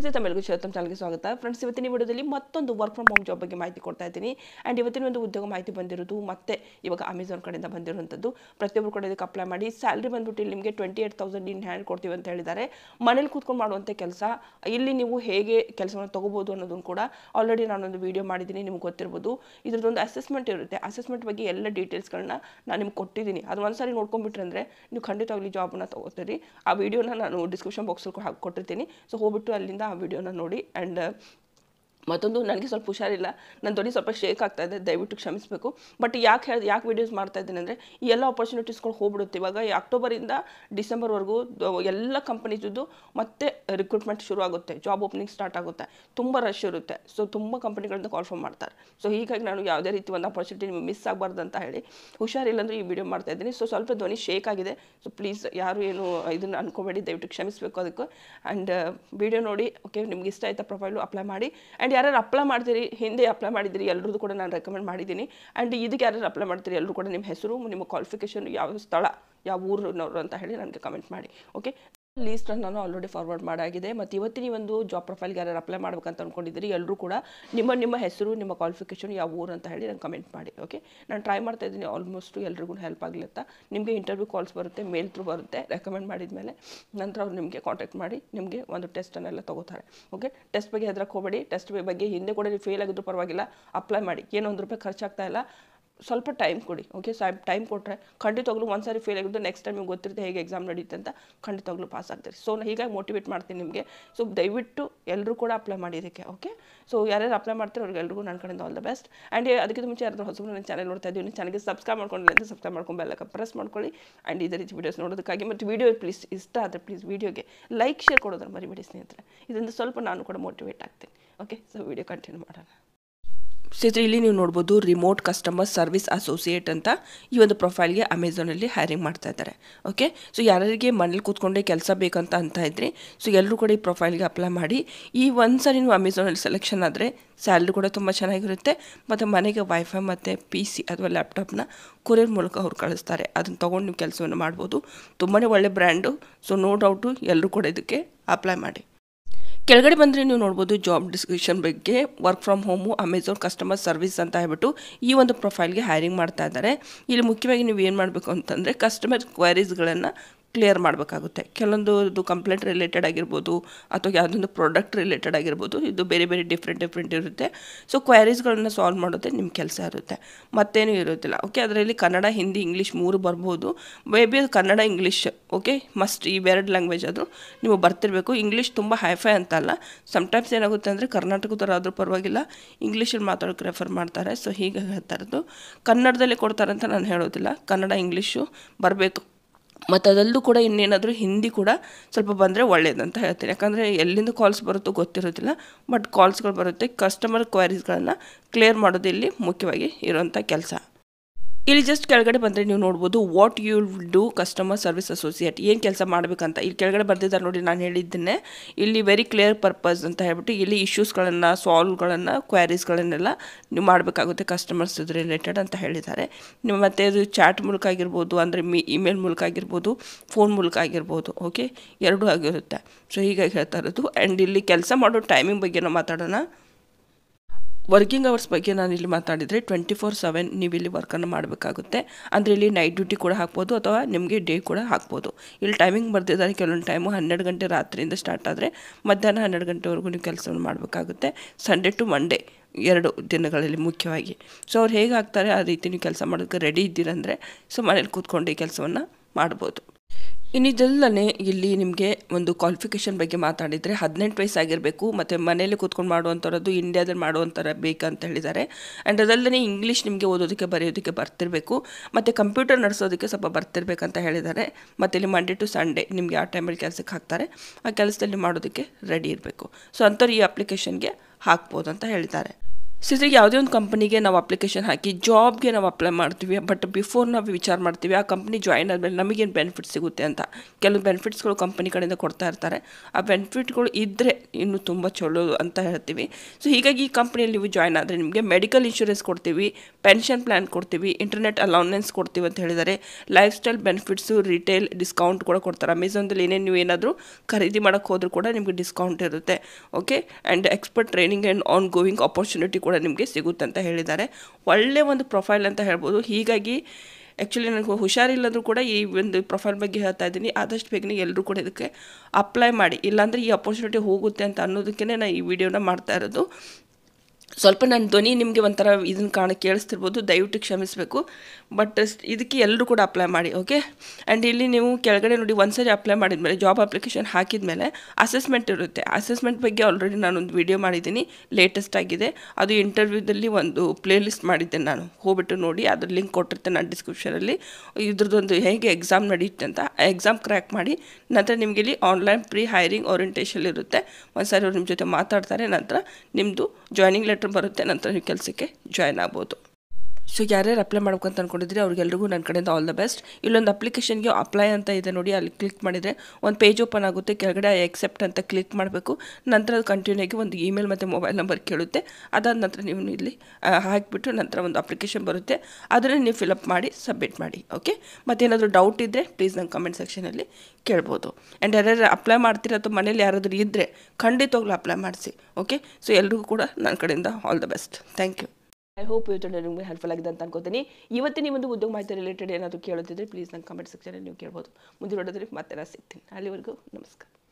Tamil Shirtam Chalgasagata, friends with any Maton, the work from home job by Mighty Cortatini, and even when the Udo Mighty Bandiru, Mate, Ivaka Amazon Karnataka Bandiruntu, Pratebuka Kaplamadi, salary Bandutil 28,000 in hand, Cortivan Teridare, Manel Kukumadonte Kelsa, Ilinu Hege, Kelson Togobo Donadunkoda, already on the video Madini Mukotirbudu, either on the assessment by Yella details Karna, Nanim Cotini, Advance are in Orcombitrendre, New Kanditali job on a video and discussion box have Cotini, so hope to video na nodi and ಮತ್ತೊಂದು ನನಗೆ ಸ್ವಲ್ಪ ಹುಷಾರಿಲ್ಲ ನಾನು ದೊಡ್ಡ ಸ್ವಲ್ಪ shake ಆಗ್ತಾ ಇದೆ ದಯವಿಟ್ಟು ಕ್ಷಮಿಸಬೇಕು ಬಟ್ ಯಾಕೆ ವಿಡಿಯೋಸ್ ಮಾಡ್ತಾ ಇದ್ದೀನಿ ಅಂದ್ರೆ ಈ ಎಲ್ಲಾ opportunities ಗಳು ಹೋಗ್ಬಿಡುತ್ತೆ ಇವಾಗ ಅಕ್ಟೋಬರ್ ಇಂದ ಡಿಸೆಂಬರ್ ವರೆಗೂ ಎಲ್ಲಾ ಕಂಪನೀಸ್ ಇದ್ದು ಮತ್ತೆ ರಿಕ್ರೂಟ್ಮೆಂಟ್ ಶುರು ಆಗುತ್ತೆ ಜಾಬ್ ಓಪನಿಂಗ್ ಸ್ಟಾರ್ಟ್ ಆಗುತ್ತೆ ತುಂಬಾ ರಶ್ ಇರುತ್ತೆ ಸೋ ತುಂಬಾ ಕಂಪನಿಗಳಿಂದ ಕಾಲ್ ಫಾರ್ಮ್ ಮಾಡ್ತಾರೆ ಸೋ ಹೀಗಾಗಿ ನಾನು ಯಾವುದೇ ರೀತಿ ಒಂದು opportunity ನಿಮಗೆ ಮಿಸ್ ಆಗಬಾರದು ಅಂತ ಹೇಳಿ ಹುಷಾರಿಲ್ಲ ಅಂದ್ರೆ ಈ ವಿಡಿಯೋ ಮಾಡ್ತಾ ಇದ್ದೀನಿ ಸೋ ಸ್ವಲ್ಪ ಧ್ವನಿ ಶೇಕ್ ಆಗಿದೆ ಸೋ please ಯಾರು ಏನು ಇದನ್ನ ಅನ್ಕೋಬೇಡಿ ದಯವಿಟ್ಟು ಕ್ಷಮಿಸಬೇಕು ಅದಕ್ಕೆ and ವಿಡಿಯೋ ನೋಡಿ ಓಕೆ ನಿಮಗೆ ಇಷ್ಟ ಆಯ್ತಾ ಪ್ರೊಫೈಲ್ ಅಪ್ಲೈ ಮಾಡಿ and ಯಾರಾದರೂ ಅಪ್ಲೈ ಮಾಡ್ತೀರಿ ಹಿಂದೆ ಅಪ್ಲೈ ಮಾಡಿದಿರಿ ಎಲ್ಲರಿಗೂ ಕೂಡ ನಾನು ರೆಕಮೆಂಡ್ ಮಾಡಿದಿನಿ and ಇದಕ್ಕೆ ಯಾರಾದರೂ ಅಪ್ಲೈ ಮಾಡ್ತೀರಿ ಎಲ್ಲರೂ ಕೂಡ ನಿಮ್ಮ ಹೆಸರು ನಿಮ್ಮ ಕ್ವಾಲಿಫಿಕೇಶನ್ ಯಾವ ಸ್ಥಳ ಯಾವ ಊರಿನವರು ಅಂತ ಹೇಳಿ ನನಗೆ ಕಮೆಂಟ್ ಮಾಡಿ ಓಕೆ List ನಾನು already forward ಮಾಡಾಗಿದೆ ಮತ್ತೆ ಇವತ್ತು ನೀವು ಒಂದು ಜಾಬ್ ಪ್ರೊಫೈಲ್ ಗೆ ಅಪ್ಲೈ ಮಾಡಬೇಕು ಅಂತ ಅನ್ಕೊಂಡಿದ್ದೀರಿ ಎಲ್ಲರೂ ಕೂಡ ನಿಮ್ಮ ಹೆಸರು ನಿಮ್ಮ ಕ್ವಾಲಿಫಿಕೇಶನ್ ಯಾವ ಊರು ಅಂತ ಹೇಳಿ ನನಗೆ ಕಮೆಂಟ್ ಮಾಡಿ ಓಕೆ ನಾನು ಟ್ರೈ ಮಾಡ್ತಾ ಇದ್ದೀನಿ ಆಲ್ಮೋಸ್ಟ್ ಎಲ್ಲರಿಗೂ ಹೆಲ್ಪ್ ಆಗಲಿ ಅಂತ ನಿಮಗೆ ಇಂಟರ್ವ್ಯೂ ಕಾಲ್ಸ್ ಬರುತ್ತೆ ಮೇಲ್ ಥ್ರೂ ಬರುತ್ತೆ ರೆಕಮೆಂಡ್ ಮಾಡಿದ ಮೇಲೆ ನಂತರ ಅವರು ನಿಮಗೆ ಕಾಂಟ್ಯಾಕ್ಟ್ ಮಾಡಿ ನಿಮಗೆ ಒಂದು ಟೆಸ್ಟ್ ಅನ್ನ ಎಲ್ಲ ತಗೋತಾರೆ ಓಕೆ ಟೆಸ್ಟ್ ಬಗ್ಗೆ ಹೆದರಕ್ಕೆ ಹೋಗಬೇಡಿ ಟೆಸ್ಟ್ ಬಗ್ಗೆ ಹಿಂದೆ ಕೂಡ ನೀವು ಫೇಲ್ ಆಗಿದ್ರು ಪರವಾಗಿಲ್ಲ ಅಪ್ಲೈ ಮಾಡಿ ಏನು ₹1 ಖರ್ಚು ಆಗ್ತಾ ಇಲ್ಲ ಸ್ವಲ್ಪ ಟೈಮ್ ಕೊಡಿ ಓಕೆ ಸರ್ ಟೈಮ್ ಕೊಟ್ರೆ ಖಂಡಿತವಾಗ್ಲೂ ಒಂದ ಸಾರಿ ಫೇಲ್ ಆಗಿದ್ರೆ ನೆಕ್ಸ್ಟ್ ಟೈಮ್ ನಿಮಗೆ ಗೊತ್ತಿರುತ್ತೆ ಹೇಗೆ ಎಕ್ಸಾಮ್ ನಡೆಯುತ್ತೆ ಅಂತ ಖಂಡಿತವಾಗ್ಲೂ ಪಾಸ್ ಆಗ್ತೀರಿ ಸೋ ನಾನು ಹೀಗಾಗಿ ಮೋಟಿವೇಟ್ ಮಾಡ್ತೀನಿ ನಿಮಗೆ ಸೋ ದಯವಿಟ್ಟು ಎಲ್ಲರೂ ಕೂಡ ಅಪ್ಲೈ ಮಾಡಿ ಇದಕ್ಕೆ ಓಕೆ ಸೋ ಯಾರ್ಯಾರು ಅಪ್ಲೈ ಮಾಡ್ತಾರೆ ಅವರಿಗೆ ಎಲ್ಲರಿಗೂ ನನ್ನ ಕಡೆಯಿಂದ ಆಲ್ ದಿ ಬೆಸ್ಟ್ and ಅದಕ್ಕಿಂತ ಮುಂಚೆ ಯಾರಾದರೂ ಹೊಸಬರು ನನ್ನ ಚಾನೆಲ್ ನೋಡ್ತಾ ಇದ್ದೀವಿ ನಿಮ್ಮ ಚಾನೆಲ್ಗೆ ಸಬ್ಸ್ಕ್ರೈಬ್ ಮಾಡ್ಕೊಂಡಿಲ್ಲ ಅಂತ ಸಬ್ಸ್ಕ್ರೈಬ್ ಮಾಡ್ಕೊಂಡು ಬೆಲ್ ಐಕಾನ್ ಪ್ರೆಸ್ ಮಾಡ್ಕೊಳ್ಳಿ and ಇದೇ ರೀತಿ ವಿಡಿಯೋಸ್ ನೋಡೋದಕ್ಕಾಗಿ ಮತ್ತೆ ವಿಡಿಯೋ please ಇಷ್ಟ ಆದರೆ please ವಿಡಿಯೋಗೆ ಲೈಕ್ ಶೇರ್ ಕೊಡೋದನ್ನ ಮರಿಬೇಡಿ ಸ್ನೇಹಿತರೆ ಇದರಿಂದ ಸ್ವಲ್ಪ ನಾನು ಕೂಡ ಮೋಟಿವೇಟ್ ಆಗ್ತೀನಿ ಓಕೆ ಸೋ ವಿಡಿಯೋ ಕಂಟಿನ್ಯೂ ಮಾಡೋಣ ಸೇತ್ರಲಿ ನೀವು ನೋಡಬಹುದು ರಿಮೋಟ್ ಕಸ್ಟಮರ್ ಸರ್ವಿಸ್ ಅಸೋಸಿಯೇಟ್ ಅಂತ ಈ ಒಂದು ಪ್ರೊಫೈಲ್ ಗೆ Amazon ಅಲ್ಲಿ ಹೈರಿಂಗ್ ಮಾಡ್ತಾ ಇದ್ದಾರೆ ಓಕೆ ಸೋ ಯಾರಿಗೆ ಮನೆಯಲ್ಲಿ ಕೂತ್ಕೊಂಡೆ ಕೆಲಸ ಬೇಕು ಅಂತ ಇದ್ರಿ ಸೋ ಎಲ್ಲರೂ ಕೂಡ ಈ ಪ್ರೊಫೈಲ್ ಗೆ ಅಪ್ಲೈ ಮಾಡಿ ಈ ಒಂದ್ಸರಿ ನೀವು Amazon ಅಲ್ಲಿ ಸೆಲೆಕ್ಷನ್ ಆದ್ರೆ ಸ್ಯಾಲರಿ ಕೂಡ ತುಂಬಾ ಚೆನ್ನಾಗಿರುತ್ತೆ ಮತ್ತೆ ಮನೆಗೆ ವೈಫೈ ಮತ್ತೆ ಪಿಸಿ ಅಥವಾ ಲ್ಯಾಪ್ಟಾಪ್ ನ ಕೊರಿಯರ್ ಮೂಲಕ ಅವರು ಕಳಿಸುತ್ತಾರೆ ಅದನ್ನ ತಗೊಂಡು ನೀವು ಕೆಲಸವನ್ನು ಮಾಡಬಹುದು ತುಂಬಾನೇ ಒಳ್ಳೆ ಬ್ರಾಂಡ್ ಸೋ ನೋ ಡೌಟ್ ಎಲ್ಲರೂ ಕೂಡ ಇದಕ್ಕೆ ಅಪ್ಲೈ ಮಾಡಿ ಕೆಳಗಡೆ ಬಂದ್ರೆ ನೀವು ನೋಡಬಹುದು ಜಾಬ್ ಡಿಸ್ಕ್ರಿಪ್ಷನ್ ಬಗ್ಗೆ work from home Amazon customer service ಅಂತ ಹೇಳ್ಬಿಟ್ಟು ಈ ಒಂದು ಪ್ರೊಫೈಲ್ ಗೆ ಹೈರಿಂಗ್ ಮಾಡ್ತಾ ಇದ್ದಾರೆ ಇಲ್ಲಿ ಮುಖ್ಯವಾಗಿ ನೀವು ಏನು ಮಾಡಬೇಕು ಅಂತಂದ್ರೆ ಕಸ್ಟಮರ್ ಕ್ವೆರೀಸ್ ಗಳನ್ನು ಕ್ಲಿಯರ್ ಮಾಡಬೇಕಾಗುತ್ತೆ ಕೆಲವೊಂದು ಕಂಪ್ಲೇಂಟ್ ರಿಲೇಟೆಡ್ ಆಗಿರಬಹುದು ಅಥವಾ ಯಾವುದೊಂದು ಪ್ರಾಡಕ್ಟ್ ರಿಲೇಟೆಡ್ ಆಗಿರಬಹುದು ಇದು ಬೇರೆ ಬೇರೆ ಡಿಫರೆಂಟ್ ಇರುತ್ತೆ ಸೋ ಕ್ವೆರೀಸ್ ಗಳನ್ನು ಸಾಲ್ವ್ ಮಾಡೋದೇ ನಿಮ್ಮ ಕೆಲಸ ಇರುತ್ತೆ ಮತ್ತೇನೂ ಇರೋದಿಲ್ಲ ಓಕೆ ಅದರಲ್ಲಿ ಕನ್ನಡ ಹಿಂದಿ ಇಂಗ್ಲಿಷ್ ಮೂರು ಬರಬಹುದು maybe Kannada English okay must ಈ ಬೇರೆ ಲ್ಯಾಂಗ್ವೇಜ್ ಆದ್ರೂ ನೀವು ಬರ್ತಿರಬೇಕು ಇಂಗ್ಲಿಷ್ ತುಂಬಾ ಹೈಫೈ ಅಂತ ಅಲ್ಲ ಸಮ್ ಟೈಮ್ಸ್ ಏನಾಗುತ್ತೆ ಅಂದ್ರೆ ಕರ್ನಾಟಕದವರ ಆದ್ರೂ ಪರವಾಗಿಲ್ಲ ಇಂಗ್ಲಿಷ್ ಅಲ್ಲಿ ಮಾತಾಡೋಕೆ ರೆಫರ್ ಮಾಡ್ತಾರೆ ಸೋ ಹೀಗೆ ಹೇಳ್ತಾರದು ಕನ್ನಡದಲ್ಲಿ ಕೊಡ್ತಾರೆ ಅಂತ ನಾನು ಹೇಳೋದಿಲ್ಲ ಕನ್ನಡ ಇಂಗ್ಲಿಷ್ ಬರಬೇಕು ಮತ್ತೆ ಅದಲ್ಲೂ ಕೂಡ ಇನ್ನೇನಾದರೂ ಹಿಂದಿ ಕೂಡ ಸ್ವಲ್ಪ ಬಂದ್ರೆ ಒಳ್ಳೆಯದು ಅಂತ ಹೇಳ್ತೀನಿ ಯಾಕಂದ್ರೆ ಎಲ್ಲಿಂದ ಕಾಲ್ಸ್ ಬರುತ್ತೋ ಗೊತ್ತಿರೋದಿಲ್ಲ ಬಟ್ ಕಾಲ್ಸ್ ಗಳು ಬರುತ್ತೆ ಕಸ್ಟಮರ್ ಕ್ವೆರೀಸ್ ಗಳನ್ನು ಕ್ಲಿಯರ್ ಮಾಡೋದು ಇಲ್ಲಿ ಮುಖ್ಯವಾಗಿ ಇರುವಂತ ಕೆಲಸ ಇಲ್ಲಿ ಜಸ್ಟ್ ಕೆಳಗಡೆ ಬಂದ್ರೆ ನೀವು ನೋಡಬಹುದು what you will do customer service associate ಏನು ಕೆಲಸ ಮಾಡಬೇಕು ಅಂತ ಇಲ್ಲಿ ಕೆಳಗಡೆ ಬರ್ತಿದ್ದಾರೆ ನೋಡಿ ನಾನು ಹೇಳಿದ್ದನ್ನೇ ಇಲ್ಲಿ ವೆರಿ ಕ್ಲಿಯರ್ ಪರ್ಪಸ್ ಅಂತ ಹೇಳ್ಬಿಟ್ಟು ಇಲ್ಲಿ ಇಶ್ಯೂಸ್ ಗಳನ್ನು ಸಾಲ್ವ್ ಗಳನ್ನು ಕ್ವೆರೀಸ್ ಗಳನ್ನೆಲ್ಲ ನೀವು ಮಾಡಬೇಕಾಗುತ್ತೆ ಕಸ್ಟಮರ್ಸ್ ಜೊತೆ ರಿಲೇಟೆಡ್ ಅಂತ ಹೇಳಿದ್ದಾರೆ ನೀವು ಮತ್ತೆ ಇದು ಚಾಟ್ ಮೂಲಕ ಆಗಿರಬಹುದು ಅಂದ್ರೆ ಇಮೇಲ್ ಮೂಲಕ ಆಗಿರಬಹುದು ಫೋನ್ ಮೂಲಕ ಆಗಿರಬಹುದು ಓಕೆ ಎರಡೂ ಆಗಿರುತ್ತೆ ಸೋ ಹೀಗಾಗಿ ಹೇಳ್ತಾ ಇರೋದು and ಇಲ್ಲಿ ಕೆಲಸ ಮಾಡೋ ಟೈಮಿಂಗ್ ಬಗ್ಗೆ ನಾವು ಮಾತಾಡೋಣ ವರ್ಕಿಂಗ್ ಅವರ್ಸ್ ಬಗ್ಗೆ ನಾನು ಇಲ್ಲಿ ಮಾತಾಡಿದ್ರೆ 24/7 ನೀವು ಇಲ್ಲಿ ವರ್ಕ್ ಅನ್ನು ಮಾಡಬೇಕಾಗುತ್ತೆ ಅಂದ್ರೆ ಇಲ್ಲಿ ನೈಟ್ ಡ್ಯೂಟಿ ಕೂಡ ಹಾಕಬಹುದು ಅಥವಾ ನಿಮಗೆ ಡೇ ಕೂಡ ಹಾಕಬಹುದು ಇಲ್ಲಿ ಟೈಮಿಂಗ್ ಬರ್ತಿದ್ದಾರೆ ಕೆಲವೊಂದು ಟೈಮ್ 12 ಗಂಟೆ ರಾತ್ರಿಯಿಂದ ಸ್ಟಾರ್ಟ್ ಆದ್ರೆ ಮಧ್ಯಾಹ್ನ 12 ಗಂಟೆವರೆಗೂ ನೀವು ಕೆಲಸವನ್ನು ಮಾಡಬೇಕಾಗುತ್ತೆ ಸಂಡೇ ಟು ಮಂಡೇ ಎರಡು ದಿನಗಳಲ್ಲಿ ಮುಖ್ಯವಾಗಿ ಸೋ ಅವರು ಹೇಗೆ ಹಾಕ್ತಾರೆ ಆ ರೀತಿ ನೀವು ಕೆಲಸ ಮಾಡೋಕೆ ರೆಡಿ ಇದ್ದೀರಾ ಅಂದ್ರೆ ಸೋ ಮನೆಯಲ್ಲಿ ಕೂತ್ಕೊಂಡು ಈ ಕೆಲಸವನ್ನ ಮಾಡಬಹುದು ಇನ್ನಿದಲ್ಲೇ ಇಲ್ಲಿ ನಿಮಗೆ ಒಂದು ಕ್ವಾಲಿಫಿಕೇಶನ್ ಬಗ್ಗೆ ಮಾತಾಡಿದ್ರೆ 18 ವಯಸ್ಸಾಗಿರಬೇಕು ಮತ್ತೆ ಮನೆಯಲ್ಲಿ ಕೂತ್ಕೊಂಡು ಮಾಡುವಂತರದ್ದು ಇಂಡಿಯಾದಲ್ಲಿ ಮಾಡುವಂತರ ಬೇಕು ಅಂತ ಹೇಳಿದ್ದಾರೆ and ಅದಲ್ಲೇ ಇಂಗ್ಲಿಷ್ ನಿಮಗೆ ಓದೋದಕ್ಕೆ ಬರೆಯೋದಕ್ಕೆ ಬರ್ತಿರಬೇಕು ಮತ್ತೆ ಕಂಪ್ಯೂಟರ್ ನಡೆಸೋದಕ್ಕೆ ಸ್ವಲ್ಪ ಬರ್ತಿರಬೇಕು ಅಂತ ಹೇಳಿದ್ದಾರೆ ಮತ್ತೆ ಇಲ್ಲಿ ಮಂಡೇ ಟು ಸಂಡೇ ನಿಮಗೆ ಆ ಟೈಮಲ್ಲಿ ಕೆಲಸಕ್ಕೆ ಹಾಕ್ತಾರೆ ಆ ಕೆಲಸದಲ್ಲಿ ಮಾಡೋದಕ್ಕೆ ರೆಡಿ ಇರಬೇಕು ಸೋ ಅಂತವರ ಈ ಅಪ್ಲಿಕೇಶನ್ ಗೆ ಹಾಕಬಹುದು ಅಂತ ಹೇಳಿದ್ದಾರೆ So, we have a company application haki job ge navu apply martivi, but before navu vichar martivi aa company join admele namage en benefits sigutte anta kelavu benefits galu company kadinda kodta irtare aa benefit galu idre innu tumba cholo anta heltivi. So higagi ee company alli join aadre nimage medical insurance kodtivi, pension plan kodtivi, internet allowance kodtivi anta helidare, lifestyle benefits, retail discount kuda kodtara. Amazon dalli ene nu enadru kharidi madakke hodru kuda nimage discount irutte. Okay, and expert training and ongoing opportunity kuda ನಿಮಗೆ ಸಿಗುತ್ತಂತ ಹೇಳಿದ್ದಾರೆ. ಒಳ್ಳೆ ಒಂದು profile ಅಂತ ಹೇಳಬಹುದು. ಹೀಗಾಗಿ actually ನನಗೆ ಹುಷಾರಿಲ್ಲದರೂ ಕೂಡ ಈ ಒಂದು ಪ್ರೊಫೈಲ್ ಬಗ್ಗೆ ಹೇಳ್ತಾ ಇದ್ದೀನಿ. ಆದಷ್ಟು ಬೇಗನೆ ಎಲ್ಲರೂ ಕೂಡ ಇದಕ್ಕೆ ಅಪ್ಲೈ ಮಾಡಿ, ಇಲ್ಲಾಂದ್ರೆ ಈ ಅಪರ್ಚುನಿಟಿ ಹೋಗುತ್ತೆ ಅಂತ ಅನ್ನೋದಕ್ಕೆನೇ ನಾನು ಈ ವಿಡಿಯೋನ ಮಾಡ್ತಾ ಇರೋದು. ಸ್ವಲ್ಪ ನನ್ನ ಧ್ವನಿ ನಿಮಗೆ ಒಂತರ ಇದನ್ನ ಕೇಳಿಸ್ತಿರಬಹುದು, ದಯವಿಟ್ಟು ಕ್ಷಮಿಸಬೇಕು. ಬಟ್ ಇದಕ್ಕೆ ಎಲ್ಲರೂ ಕೂಡ ಅಪ್ಲೈ ಮಾಡಿ. ಓಕೆ, ಅಂಡ್ ಇಲ್ಲಿ ನೀವು ಕೆಳಗಡೆ ನೋಡಿ, ಒಂದ್ಸರಿ ಅಪ್ಲೈ ಮಾಡಿದ ಮೇಲೆ ಜಾಬ್ ಅಪ್ಲಿಕೇಶನ್ ಹಾಕಿದ ಮೇಲೆ ಅಸೆಸ್ಮೆಂಟ್ ಇರುತ್ತೆ. ಅಸೆಸ್ಮೆಂಟ್ ಬಗ್ಗೆ ಆಲ್ರೆಡಿ ನಾನು ಒಂದು ವಿಡಿಯೋ ಮಾಡಿದ್ದೀನಿ, ಲೇಟೆಸ್ಟ್ ಆಗಿದೆ. ಅದು ಇಂಟರ್ವ್ಯೂದಲ್ಲಿ ಒಂದು ಪ್ಲೇ ಲಿಸ್ಟ್ ಮಾಡಿದ್ದೇನೆ, ನಾನು ಹೋಗ್ಬಿಟ್ಟು ನೋಡಿ. ಅದರ ಲಿಂಕ್ ಕೊಟ್ಟಿರ್ತೇನೆ ನಾನು ಡಿಸ್ಕ್ರಿಪ್ಷನಲ್ಲಿ. ಇದ್ರದ್ದೊಂದು ಹೇಗೆ ಎಕ್ಸಾಮ್ ನಡೆಯುತ್ತೆ ಅಂತ, ಆ ಎಕ್ಸಾಮ್ ಕ್ರ್ಯಾಕ್ ಮಾಡಿ. ನಂತರ ನಿಮಗೆ ಇಲ್ಲಿ ಆನ್ಲೈನ್ ಪ್ರೀ ಹೈರಿಂಗ್ ಓರಿಯೆಂಟೇಷನ್ ಇರುತ್ತೆ. ಒಂದ್ಸರಿ ಅವ್ರು ನಿಮ್ಮ ಜೊತೆ ಮಾತಾಡ್ತಾರೆ, ನಂತರ ನಿಮ್ಮದು ಜಾಯ್ನಿಂಗ್ ಲೆಟರ್ ಬರುತ್ತೆ, ನಂತರ ನೀವು ಕೆಲಸಕ್ಕೆ ಜಾಯ್ನ್ ಆಗಬಹುದು. ಸೊ ಯಾರ್ಯಾರು ಅಪ್ಲೈ ಮಾಡ್ಬೇಕಂತ ಅಂದ್ಕೊಂಡಿದ್ರಿ ಅವ್ರಿಗೆಲ್ರಿಗೂ ನನ್ನ ಕಡೆಯಿಂದ ಆಲ್ ದ ಬೆಸ್ಟ್. ಇಲ್ಲೊಂದು ಅಪ್ಲಿಕೇಶನ್ಗೆ ಅಪ್ಲೈ ಅಂತ ಇದೆ ನೋಡಿ, ಅಲ್ಲಿ ಕ್ಲಿಕ್ ಮಾಡಿದರೆ ಒಂದು ಪೇಜ್ ಓಪನ್ ಆಗುತ್ತೆ. ಕೆಳಗಡೆ ಎಕ್ಸೆಪ್ಟ್ ಅಂತ ಕ್ಲಿಕ್ ಮಾಡಬೇಕು. ನಂತರ ಅದು ಕಂಟಿನ್ಯೂ ಆಗಿ ಒಂದು ಇಮೇಲ್ ಮತ್ತು ಮೊಬೈಲ್ ನಂಬರ್ ಕೇಳುತ್ತೆ. ಅದಾದ ನಂತರ ನೀವು ಇಲ್ಲಿ ಹಾಕಿಬಿಟ್ಟು ನಂತರ ಒಂದು ಅಪ್ಲಿಕೇಶನ್ ಬರುತ್ತೆ, ಅದನ್ನು ನೀವು ಫಿಲಪ್ ಮಾಡಿ ಸಬ್ಮಿಟ್ ಮಾಡಿ. ಓಕೆ, ಮತ್ತೇನಾದರೂ ಡೌಟ್ ಇದ್ದರೆ ಪ್ಲೀಸ್ ನಂಗೆ ಕಮೆಂಟ್ ಸೆಕ್ಷನಲ್ಲಿ ಕೇಳ್ಬೋದು. ಆ್ಯಂಡ್ ಯಾರ್ಯಾರು ಅಪ್ಲೈ ಮಾಡ್ತೀರಾ ಅಥವಾ ಮನೇಲಿ ಯಾರಾದರೂ ಇದ್ದರೆ ಖಂಡಿತವಾಗ್ಲೂ ಅಪ್ಲೈ ಮಾಡಿಸಿ. ಓಕೆ, ಸೊ ಎಲ್ರಿಗೂ ಕೂಡ ನನ್ನ ಕಡೆಯಿಂದ all the best. Thank you. I hope ಇವತ್ತು ನಿಮಗೆ ಹೆಲ್ಪ್ಫುಲ್ ಆಗಿದೆ ಅಂತ ಅನ್ಕೋತೀನಿ. ಇವತ್ತಿನ ಒಂದು ಉದ್ಯೋಗ ಮಾಹಿತಿ ರಿಲೇಟೆಡ್ ಏನಾದರೂ ಕೇಳುತ್ತಿದ್ದರೆ ಪ್ಲೀಸ್ ನನ್ನ ಕಮೆಂಟ್ ಸೆಕ್ಷನಲ್ಲಿ ನೀವು ಕೇಳ್ಬೋದು. ಮುಂದಿನ ವಿಡಿಯೋದಲ್ಲಿ ಮತ್ತೆ ನಾನು ಸಿಗ್ತೀನಿ. ಅಲ್ಲಿವರೆಗೂ ನಮಸ್ಕಾರ.